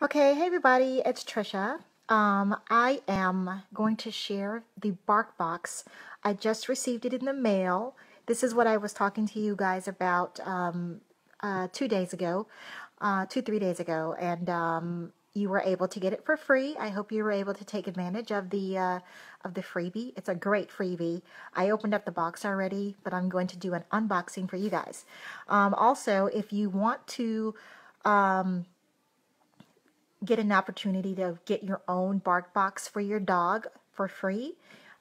Okay, hey everybody, it's Trisha. I am going to share the BarkBox. I just received it in the mail. This is what I was talking to you guys about 2-3 days ago, and you were able to get it for free. I hope you were able to take advantage of the freebie. It's a great freebie. I opened up the box already, but I'm going to do an unboxing for you guys. Also, if you want to get an opportunity to get your own BarkBox for your dog for free,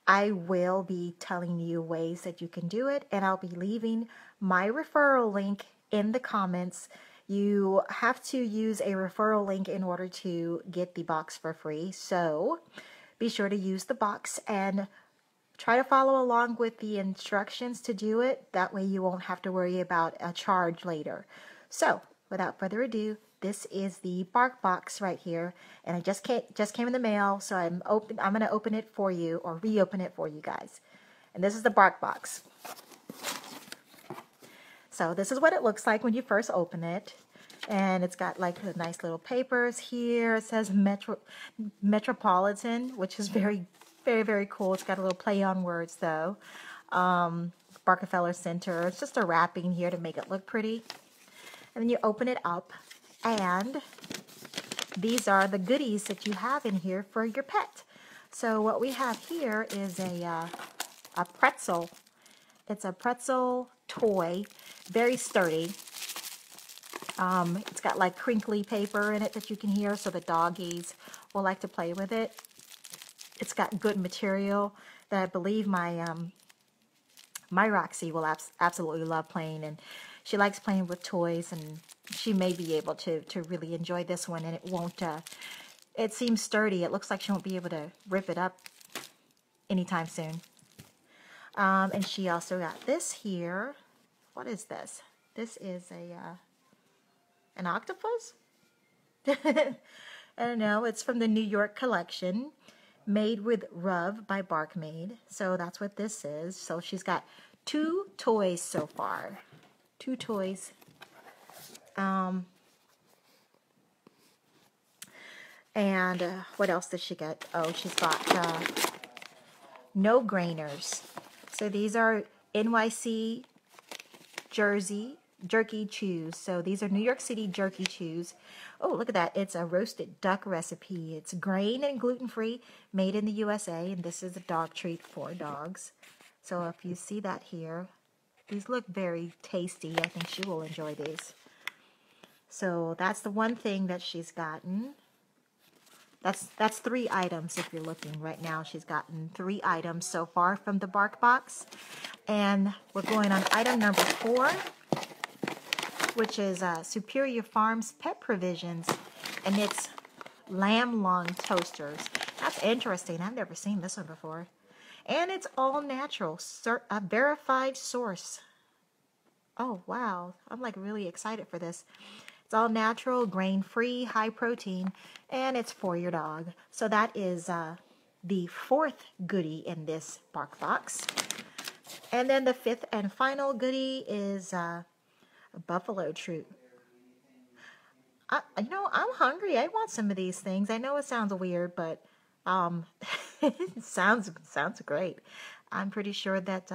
I will be telling you ways that you can do it, and I'll be leaving my referral link in the comments. You have to use a referral link in order to get the box for free, so be sure to use the box and try to follow along with the instructions to do it. That way you won't have to worry about a charge later. So without further ado, this is the BarkBox right here, and I just came in the mail, so I'm going to open it for you, or reopen it for you guys. And this is the BarkBox. So this is what it looks like when you first open it, and it's got like the nice little papers here. It says Metropolitan, which is very, very cool. It's got a little play on words though. Rockefeller Center. It's just a wrapping here to make it look pretty, and then you open it up. And these are the goodies that you have in here for your pet. So what we have here is a pretzel. It's a pretzel toy, very sturdy. It's got like crinkly paper in it that you can hear, so the doggies will like to play with it. It's got good material that I believe my my Roxy will absolutely love playing, and she likes playing with toys, and she may be able to really enjoy this one, and it won't, it seems sturdy. It looks like she won't be able to rip it up anytime soon. And she also got this here. What is this? This is a, an octopus? I don't know. It's from the New York collection, made with Rub by Barkmaid. So that's what this is. So she's got two toys so far. Two toys. And what else did she get? Oh, she's got no-grainers. So these are NYC jerky chews. So these are New York City jerky chews. Oh, look at that. It's a roasted duck recipe. It's grain and gluten-free, made in the USA, and this is a dog treat for dogs. So if you see that here, these look very tasty. I think she will enjoy these. So that's the one thing that she's gotten. That's three items if you're looking right now. She's gotten three items so far from the BarkBox. And we're going on item number 4, which is Superior Farms Pet Provisions. And it's lamb lung toasters. That's interesting. I've never seen this one before. And it's all natural, a verified source. Oh, wow. I'm like really excited for this. It's all natural, grain-free, high protein, and it's for your dog. So that is the 4th goodie in this BarkBox. And then the 5th and final goodie is a buffalo treat. You know, I'm hungry. I want some of these things. I know it sounds weird, but it sounds great. I'm pretty sure that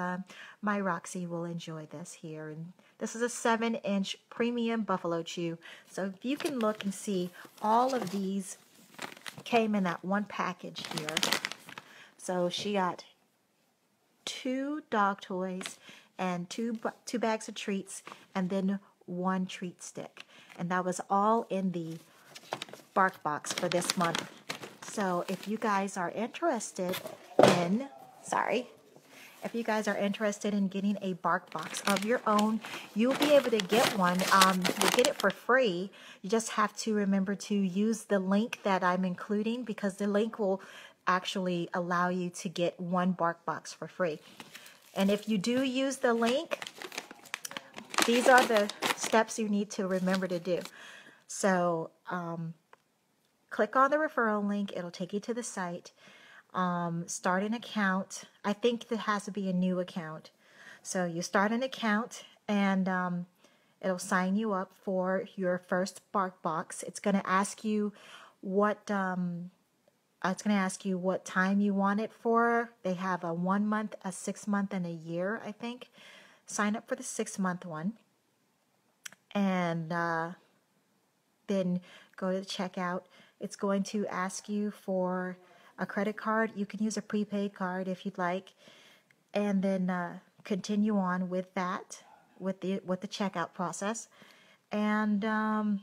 my Roxy will enjoy this here. And this is a 7-inch premium buffalo chew. So if you can look and see, all of these came in that one package here. So she got 2 dog toys and two bags of treats, and then 1 treat stick. And that was all in the BarkBox for this month. So if you guys are interested in, if you guys are interested in getting a BarkBox of your own, you'll be able to get one. You get it for free. You just have to remember to use the link that I'm including, because the link will actually allow you to get 1 BarkBox for free. And if you do use the link, these are the steps you need to remember to do. So click on the referral link. It'll take you to the site. Start an account. I think there has to be a new account. So you start an account, It'll sign you up for your first BarkBox. It's going to ask you what time you want it for. They have a 1 month, a 6 month, and a year, I think. Sign up for the 6 month one, and then go to the checkout. It's going to ask you for a credit card. You can use a prepaid card if you'd like, and then continue on with that, with the checkout process, and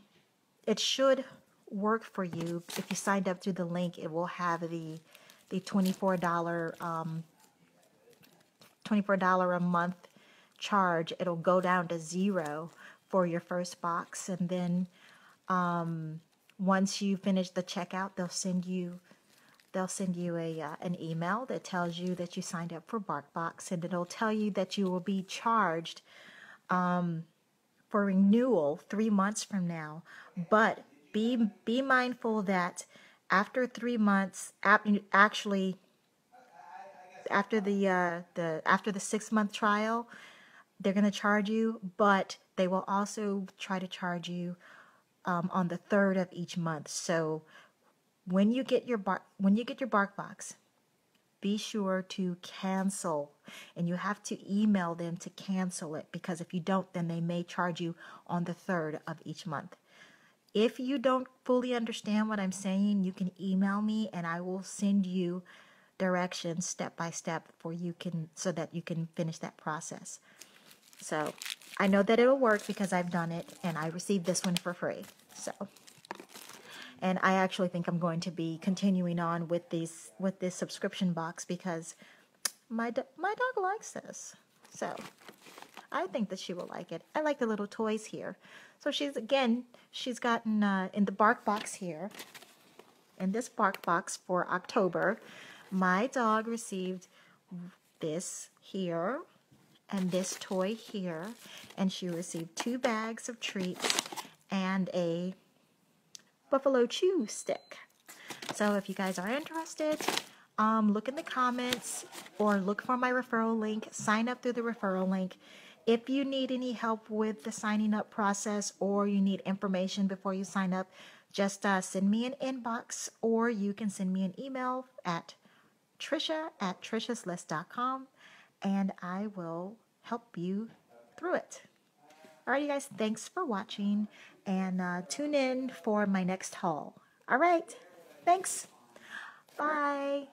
it should work for you. If you signed up through the link, it will have the $24 a month charge. It'll go down to $0 for your first box, and then once you finish the checkout, they'll send you an email that tells you that you signed up for BarkBox, and it'll tell you that you will be charged for renewal 3 months from now. But be mindful that after 3 months, after the 6 month trial, they're going to charge you, but they will also try to charge you on the 3rd of each month. So when you get your BarkBox, be sure to cancel, and you have to email them to cancel it, because if you don't, then they may charge you on the 3rd of each month. If you don't fully understand what I'm saying, you can email me and I will send you directions step by step so that you can finish that process. So I know that it'll work because I've done it, and I received this one for free. So, and I actually think I'm going to be continuing on with this subscription box, because my dog likes this. So I think that she will like it. I like the little toys here. So she's gotten in the BarkBox here, in this BarkBox for October, my dog received this here and this toy here, and she received 2 bags of treats and a buffalo chew stick. So if you guys are interested, look in the comments or look for my referral link. Sign up through the referral link. If you need any help with the signing up process, or you need information before you sign up, just send me an inbox, or you can send me an email at Trisha@trishaslist.com, and I will help you through it. All right, you guys, thanks for watching, and tune in for my next haul. All right, thanks. Bye.